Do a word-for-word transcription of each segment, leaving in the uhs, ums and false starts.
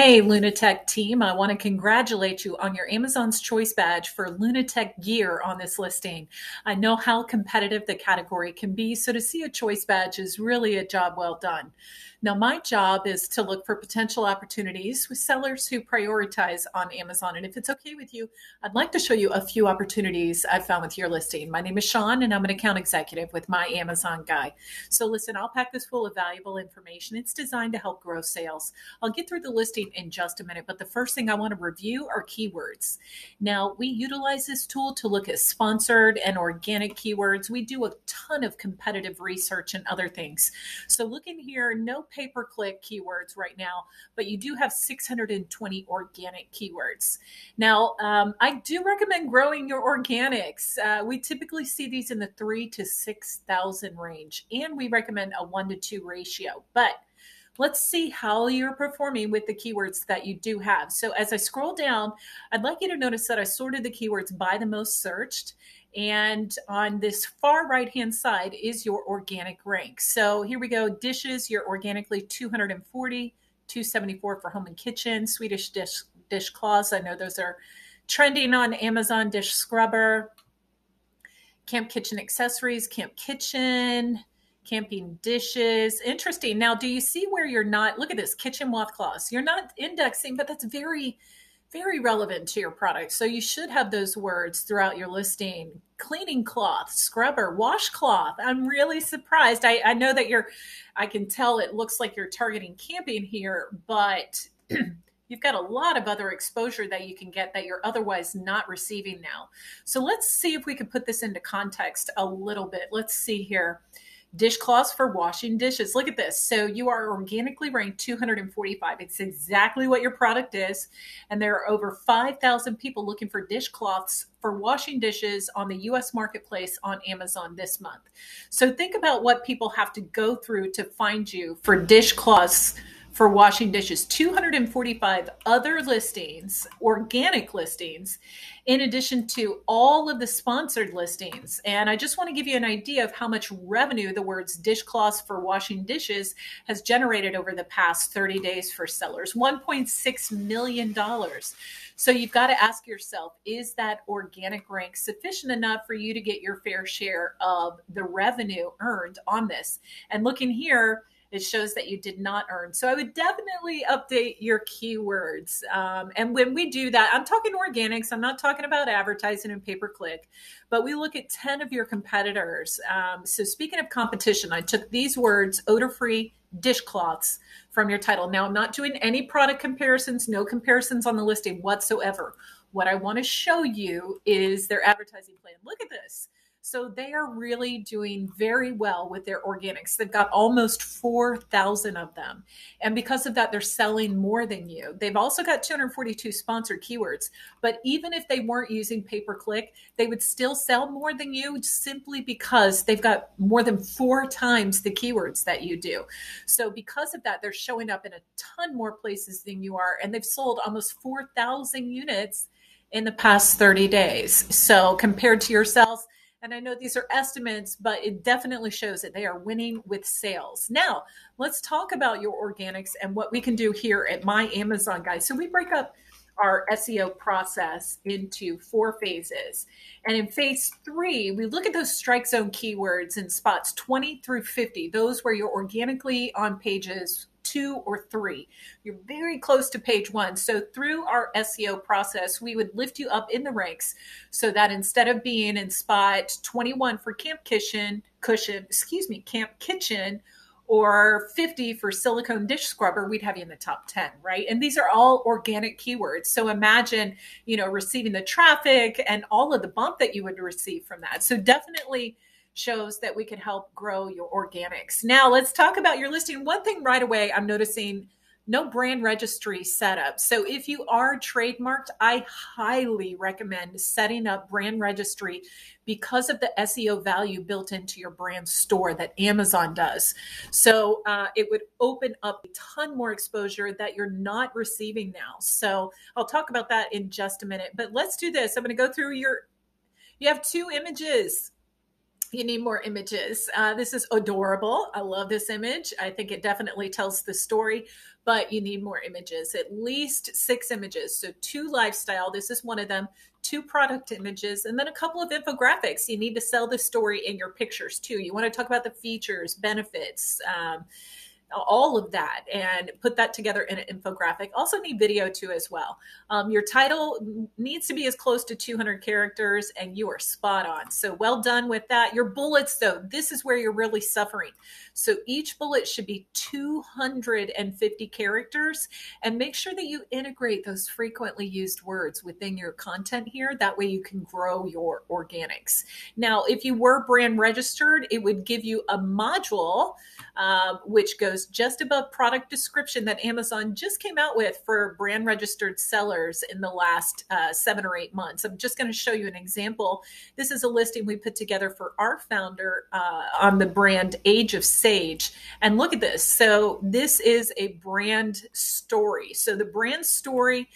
Hey, LUNATEC team, I want to congratulate you on your Amazon's Choice badge for LUNATEC gear on this listing. I know how competitive the category can be, so to see a Choice badge is really a job well done. Now, my job is to look for potential opportunities with sellers who prioritize on Amazon. And if it's okay with you, I'd like to show you a few opportunities I found with your listing. My name is Sean, and I'm an account executive with My Amazon Guy. So listen, I'll pack this full of valuable information. It's designed to help grow sales. I'll get through the listing in just a minute, but the first thing I want to review are keywords. Now, we utilize this tool to look at sponsored and organic keywords. We do a ton of competitive research and other things. So look in here, no pay-per-click keywords right now, but you do have six hundred twenty organic keywords. Now, um, I do recommend growing your organics. Uh, we typically see these in the three to six thousand range, and we recommend a one to two ratio, but let's see how you're performing with the keywords that you do have. So as I scroll down, I'd like you to notice that I sorted the keywords by the most searched. And on this far right-hand side is your organic rank. So here we go. Dishes, you're organically two hundred forty, two seventy-four for home and kitchen, Swedish dish dishcloths. I know those are trending on Amazon, dish scrubber, camp kitchen accessories, camp kitchen, camping dishes. Interesting. Now, do you see where you're not? Look at this, kitchen washcloths. You're not indexing, but that's very, very relevant to your product. So you should have those words throughout your listing. Cleaning cloth, scrubber, washcloth. I'm really surprised. I, I know that you're, I can tell it looks like you're targeting camping here, but you've got a lot of other exposure that you can get that you're otherwise not receiving now. So let's see if we can put this into context a little bit. Let's see here. Dishcloths for washing dishes. Look at this. So you are organically ranked two hundred forty-five. It's exactly what your product is. And there are over five thousand people looking for dishcloths for washing dishes on the U S marketplace on Amazon this month. So think about what people have to go through to find you for dishcloths for washing dishes. two hundred forty-five other listings, organic listings, in addition to all of the sponsored listings. And I just want to give you an idea of how much revenue the words dishcloths for washing dishes has generated over the past thirty days for sellers, one point six million dollars. So you've got to ask yourself, is that organic rank sufficient enough for you to get your fair share of the revenue earned on this? And looking here, it shows that you did not earn. So I would definitely update your keywords. Um, and when we do that, I'm talking organics. I'm not talking about advertising and pay-per-click, but we look at ten of your competitors. Um, so speaking of competition, I took these words, odor-free dishcloths, from your title. Now, I'm not doing any product comparisons, no comparisons on the listing whatsoever. What I want to show you is their advertising plan. Look at this. So they are really doing very well with their organics. They've got almost four thousand of them. And because of that, they're selling more than you. They've also got two hundred forty-two sponsored keywords. But even if they weren't using pay-per-click, they would still sell more than you simply because they've got more than four times the keywords that you do. So because of that, they're showing up in a ton more places than you are. And they've sold almost four thousand units in the past thirty days. So compared to yourselves, and I know these are estimates, but it definitely shows that they are winning with sales. Now, let's talk about your organics and what we can do here at My Amazon Guys. So we break up our S E O process into four phases. And in phase three, we look at those strike zone keywords in spots twenty through fifty, those where you're organically on pages two or three. You're very close to page one. So through our S E O process, we would lift you up in the ranks so that instead of being in spot twenty-one for camp kitchen, cushion, excuse me, camp kitchen, or fifty for silicone dish scrubber, we'd have you in the top ten, right? And these are all organic keywords. So imagine, you know, receiving the traffic and all of the bump that you would receive from that. So definitely shows that we can help grow your organics. Now let's talk about your listing. One thing right away, I'm noticing no brand registry setup. So if you are trademarked, I highly recommend setting up brand registry because of the S E O value built into your brand store that Amazon does. So uh, it would open up a ton more exposure that you're not receiving now. So I'll talk about that in just a minute, but let's do this. I'm going to go through your, you have two images. You need more images. Uh, this is adorable. I love this image. I think it definitely tells the story, but you need more images, at least six images. So two lifestyle, this is one of them, two product images, and then a couple of infographics. You need to sell the story in your pictures too. You want to talk about the features, benefits, um, all of that, and put that together in an infographic. Also need video too as well. Um, your title needs to be as close to two hundred characters, and you are spot on. So well done with that. Your bullets though, this is where you're really suffering. So each bullet should be two hundred fifty characters, and make sure that you integrate those frequently used words within your content here. That way you can grow your organics. Now, if you were brand registered, it would give you a module, uh, which goes just above product description that Amazon just came out with for brand registered sellers in the last uh, seven or eight months. I'm just going to show you an example. This is a listing we put together for our founder uh, on the brand Age of Sage. And look at this. So this is a brand story. So the brand story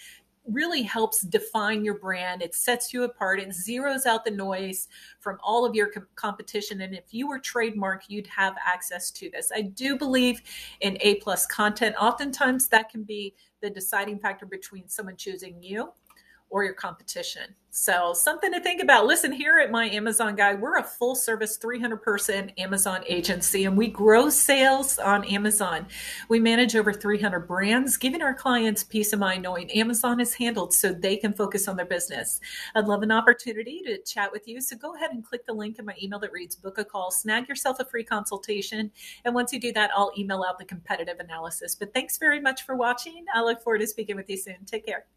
really helps define your brand. It sets you apart. It zeroes out the noise from all of your com competition. And if you were trademark, you'd have access to this. I do believe in A plus content. Oftentimes that can be the deciding factor between someone choosing you or your competition. So something to think about. Listen, here at My Amazon Guy, we're a full service three hundred person Amazon agency, and we grow sales on Amazon. We manage over three hundred brands, giving our clients peace of mind knowing Amazon is handled so they can focus on their business. I'd love an opportunity to chat with you. So go ahead and click the link in my email that reads book a call, snag yourself a free consultation. And once you do that, I'll email out the competitive analysis. But thanks very much for watching. I look forward to speaking with you soon. Take care.